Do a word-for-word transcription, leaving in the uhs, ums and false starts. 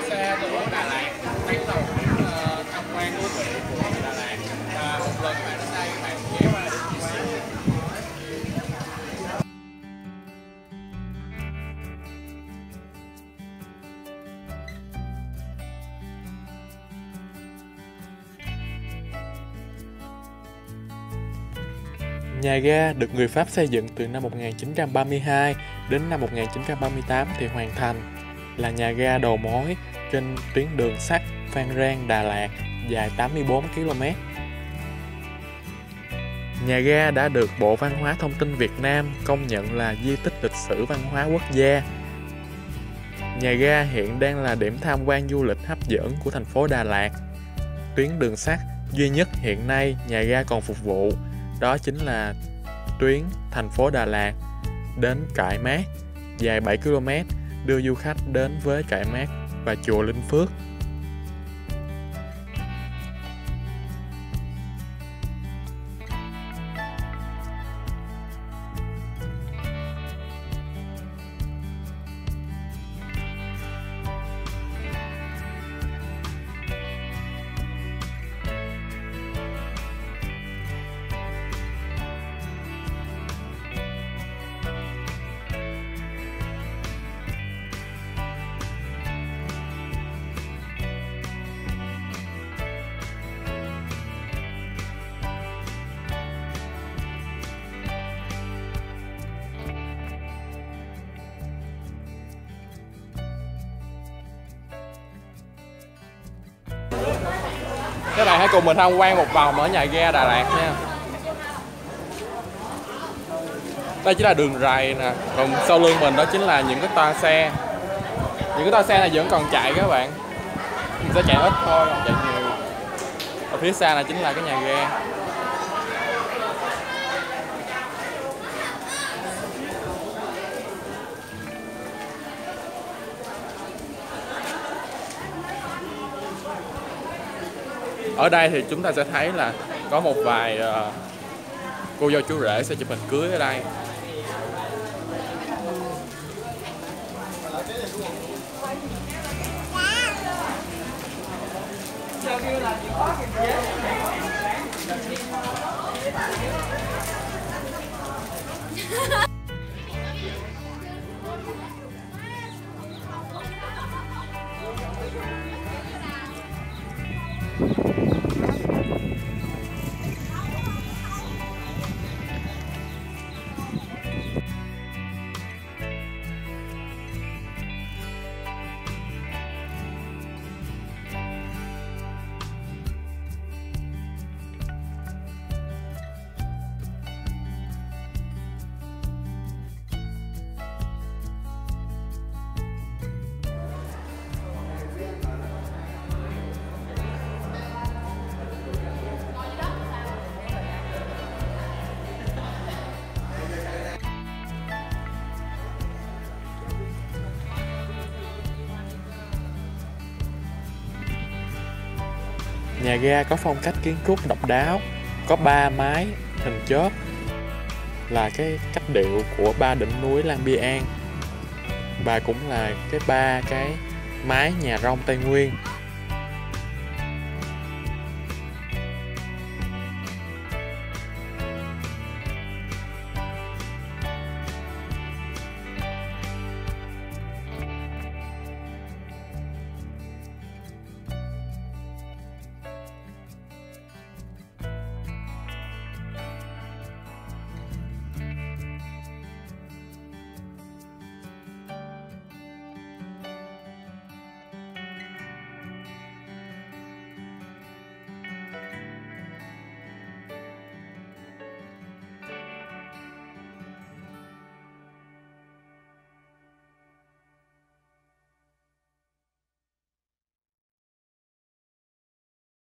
ra xe của Đà Lạt, tán tàu tham quan thú vị của Đà Lạt. À, một lần bạn đến đây bạn ghé qua được gì xem. Nhà ga được người Pháp xây dựng từ năm một nghìn chín trăm ba mươi hai đến năm một nghìn chín trăm ba mươi tám thì hoàn thành, là nhà ga đầu mối trên tuyến đường sắt Phan Rang - Đà Lạt dài tám mươi bốn ki lô mét. Nhà ga đã được Bộ Văn hóa Thông tin Việt Nam công nhận là di tích lịch sử văn hóa quốc gia. Nhà ga hiện đang là điểm tham quan du lịch hấp dẫn của thành phố Đà Lạt. Tuyến đường sắt duy nhất hiện nay nhà ga còn phục vụ, đó chính là tuyến thành phố Đà Lạt đến Trại Mát dài bảy ki lô mét, đưa du khách đến với Trại Mát và chùa Linh Phước. Các bạn hãy cùng mình tham quan một vòng ở nhà ga Đà Lạt nha. Đây chính là đường rày nè, còn sau lưng mình đó chính là những cái toa xe. Những cái toa xe này vẫn còn chạy các bạn. Mình sẽ chạy ít thôi, không chạy nhiều. Ở phía xa này chính là cái nhà ga. Ở đây thì chúng ta sẽ thấy là có một vài uh, cô dâu chú rể sẽ chụp hình cưới ở đây. Nhà ga có phong cách kiến trúc độc đáo, có ba mái hình chớp là cái cách điệu của ba đỉnh núi Lang Biang và cũng là cái ba cái mái nhà rông Tây Nguyên.